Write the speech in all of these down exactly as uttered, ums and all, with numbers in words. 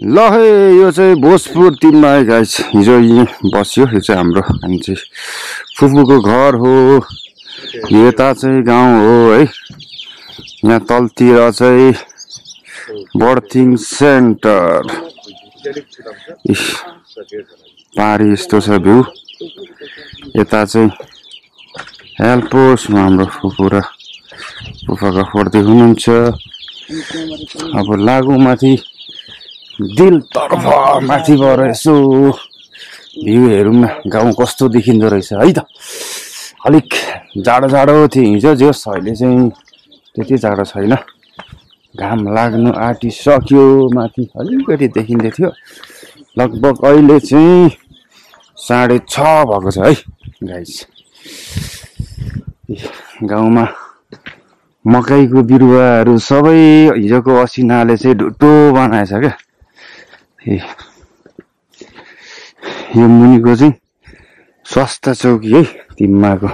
ल यो चाहिँ भोजपुर टिममा है गाइस। हिजो यहाँ बस्यो, यो चाहिँ हाम्रो अनि चाहिँ फुपूको घर हो, यता चाहिँ गाउँ हो है। यहाँ तलतिर चाहिँ बर्थिङ सेन्टर, पारी यस्तो छ भ्यू। यता चाहिँ हेल्प पोस्टमा हाम्रो फुपू र फुपाको फोर्दै हुनुहुन्छ। अब लागु माथि दिलतर्फ माथिबाट यसो भ्यू हेरौँ न, गाउँ कस्तो देखिँदो रहेछ है त। अलिक जाडो जाडो थियो हिजो, जे होस् अहिले चाहिँ त्यति जाडो छैन, घाम लाग्नु आँटिसक्यो। माथि अलिकति देखिँदै थियो, लगभग अहिले चाहिँ साढे छ भएको छ है गाइस। गाउँमा मकैको बिरुवाहरू सबै हिजोको असिनाले चाहिँ ढुटो बनाएछ क्या। ए यो मुनिको चाहिँ स्वास्थ्य चौकी है तिम्माको।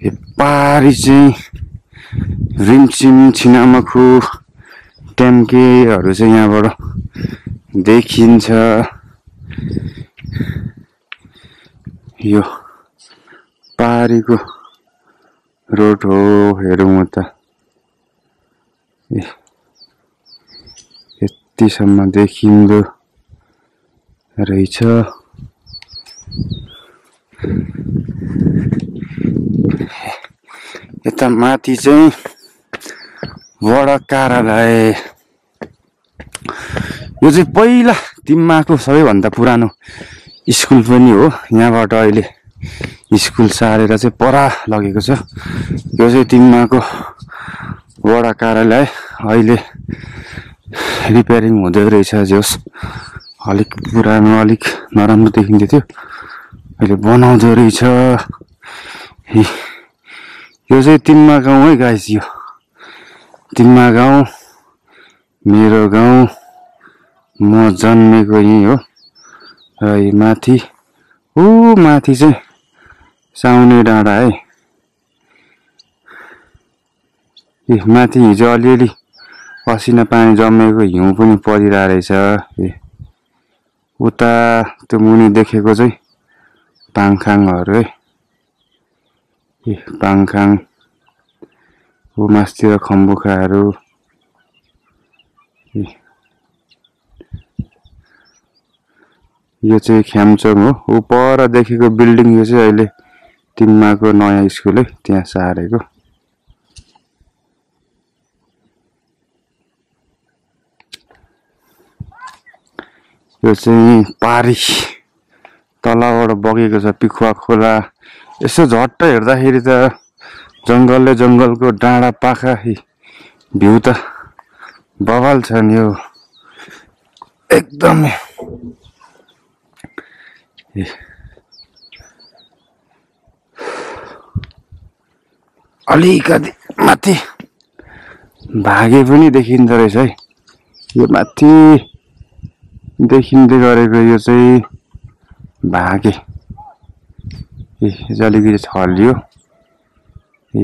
ए पारी चाहिँ रिमसिम छिनामखु ट्याम्केहरू चाहिँ यहाँबाट देखिन्छ। यो पारीको रोड हो, हेरौँ त यतिसम्म देखिँदो रहेछ। यता माथि चाहिँ वडा कार्यालय, यो चाहिँ पहिला तिम्माको सबैभन्दा पुरानो स्कुल पनि हो। यहाँबाट अहिले स्कुल सारेर चाहिँ परा लगेको छ। यो चाहिँ तिम्माको वडा कार्यालय, अहिले रिपेयरिङ हुँदै रहेछ। जोस् अलिक पुरानो अलिक नराम्रो देखिँदै थियो, अहिले बनाउँदो रहेछ। यो चाहिँ तिम्मा गाउँ है गाइस। यो तिम्मा गाउँ, मेरो गाउँ, म जन्मेको यहीँ हो। र यो माथि ऊ माथि चाहिँ साउने डाँडा है। ए माथि हिजो अलिअलि असिना पानी जमेको हिउँ पनि परिरहेको रहेछ। ए उता त्यो मुनि देखेको चाहिँ पाङखाङहरू है। ए पाङखाङ, ऊ मासतिर खम्बुखाहरू। ए यो चाहिँ ख्यामचोङ हो। ऊ पर देखेको बिल्डिङ यो चाहिँ अहिले तिम्माको नयाँ स्कुल है, त्यहाँ सारेको। यो चाहिँ पारी तलबाट बगेको छ पिखुवा खोला। यसो झट्ट हेर्दाखेरि त जङ्गलले जङ्गलको डाँडा पाखा भ्यू त बवाल छ नि। यो एकदमै अलिकति माथि भागे पनि देखिँदो रहेछ है। यो माथि देखिँदै गरेको यो चाहिँ भागे। ए अलिकति छलियो।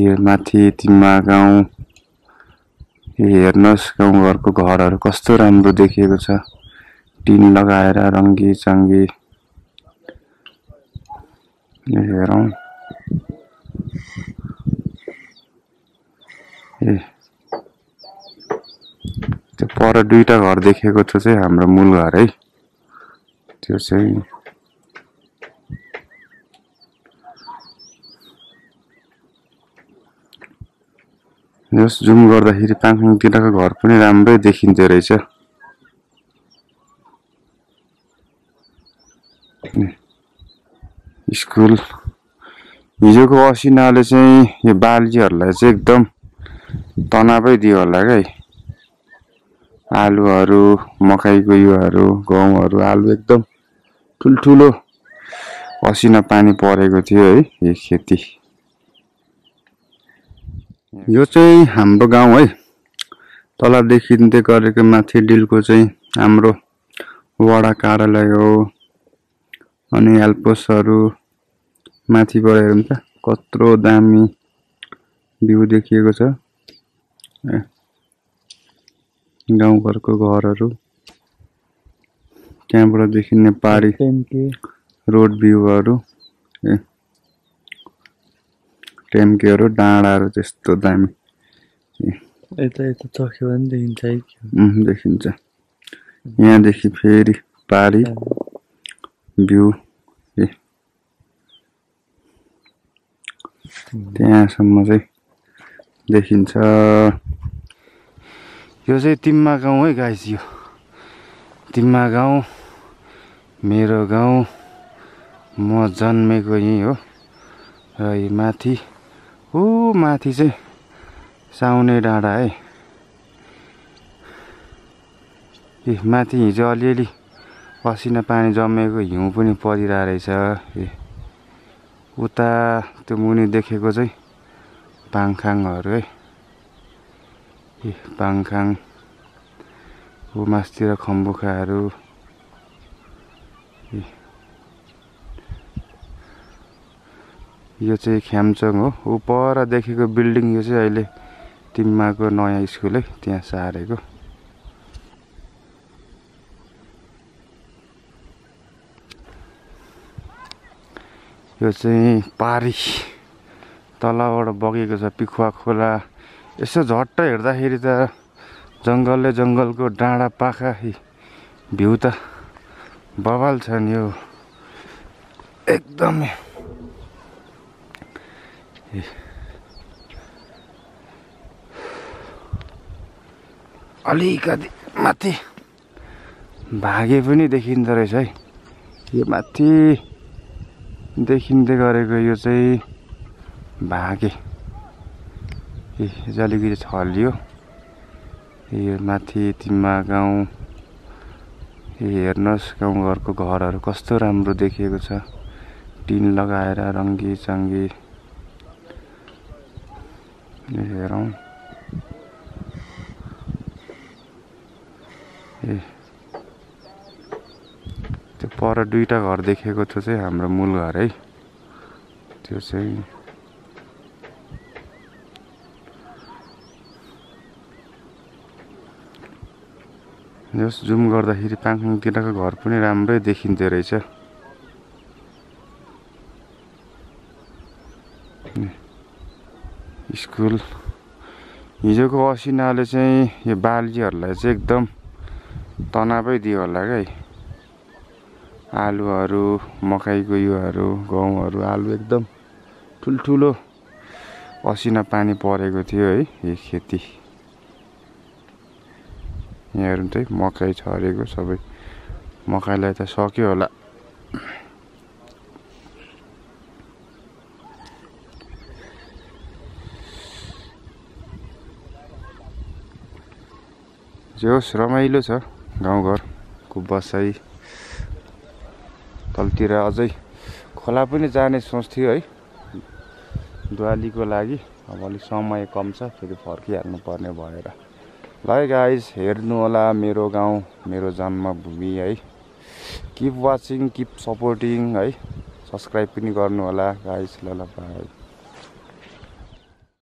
यो माथि तिम्मा गाउँ, हेर्नुहोस् गाउँघरको घरहरू कस्तो राम्रो देखिएको छ, टिन लगाएर रङ्गी चङ्गी। हेरौँ ए त्यो पर दुईवटा घर देखेको त्यो चाहिँ हाम्रो मूल घर है। त्यो चाहिँ जस जुम गर्दाखेरि पाङखाङतिरको घर पनि राम्रै देखिँदो रहेछ। स्कुल हिजोको असिनाले चाहिँ यो बालीहरूलाई चाहिँ एकदम तनावै दियो होला क्या। आलुहरू, मकैको योहरू, गहुँहरू, आलु एकदम ठुल्ठुलो असिना पानी परेको थियो है यो खेती। यो चाहिँ हाम्रो गाउँ है। तल देखिँदै गरेको माथि डिलको चाहिँ हाम्रो वडा कार्यालय हो। अनि हेल्पोसहरू माथिबाट हेरौँ त, कत्रो दामी भ्यू देखिएको छ। गाउँ घरको घरहरु क्यामबाट देखिने पहाडी रोड भ्यूहरु ए टेमकेहरु डाँडाहरु त्यस्तो दामी एता एता चख्यो भने देखिन्छ है उम देखिन्छ यहाँ देखि फेरि पहाडी भ्यू ए त्यहाँसम्म चाहिँ देखिन्छ यो चाहिँ तिम्मा गाउँ है गाइस यो तिम्मा गाउँ मेरो गाउँ म जन्मेको यही हो र यो माथि ओ माथि चाहिँ साउने डाँडा है ए माथि हिजो अलिअलि पसिना पानी जमेको हिउँ पनि परिरा रहेछ ए उता त्यो मुनि देखेको चाहिँ पाङखाङहरु है ए पाङखाङ उ मास्तिर खम्बुखाहरु यो चाहिँ ख्यामचङ हो उ पर देखेको बिल्डिङ यो चाहिँ अहिले तिम्माको नयाँ स्कुल है त्यहाँ सारेको यो चाहिँ पारी तलबाट बगेको छ पिखुवा खोला यसो झट्ट हेर्दाखेरि त जंगलले जंगलको डाँडा पाखा भ्यू त बवाल छ नि यो एकदमै अलिकति माथि भागे पनि देखिँदो रहेछ है यो माथि देखिँदै गरेको यो चाहिँ भागे ए जालीगिरी छलियो यो माथि तिम्मा गाउँ ए हेर्नुस् गाउँघरको घरहरु कस्तो राम्रो देखिएको छ टिन लगाएर रंगी चंगी हेरौं ए त्यो पर दुईटा घर देखेको थियो चाहिँ हाम्रो मूल घर है त्यो चाहिँ जस जुम गर्दाखेरि पाङखाङतिरको घर पनि राम्रै देखिँदै रहेछ स्कुल हिजोको असिनाले चाहिँ यो बालीहरुलाई चाहिँ एकदम तनावै दियो होला के आलुहरु मकैको योहरु गहुँहरु आलु एकदम ठुलठुलो असिना पानी परेको थियो है यो खेती यहाँ चाहिँ मकै छरेको सबै मकैलाई त सक्यो होला जोस् रमाइलो छ गाउँघरको बसाइ तलतिर अझै खोला पनि जाने सोच्थ्यो है दुवालीको लागि अब अलिक समय कम छ फेरि फर्किहाल्नु पर्ने भएर लाइ गाइज हेर्नु होला मेरो गाउँ मेरो जन्मभूमि है किप वाचिङ किप सपोर्टिङ है सब्स्क्राइब पनि गर्नु होला गाइज ल ल बाइ।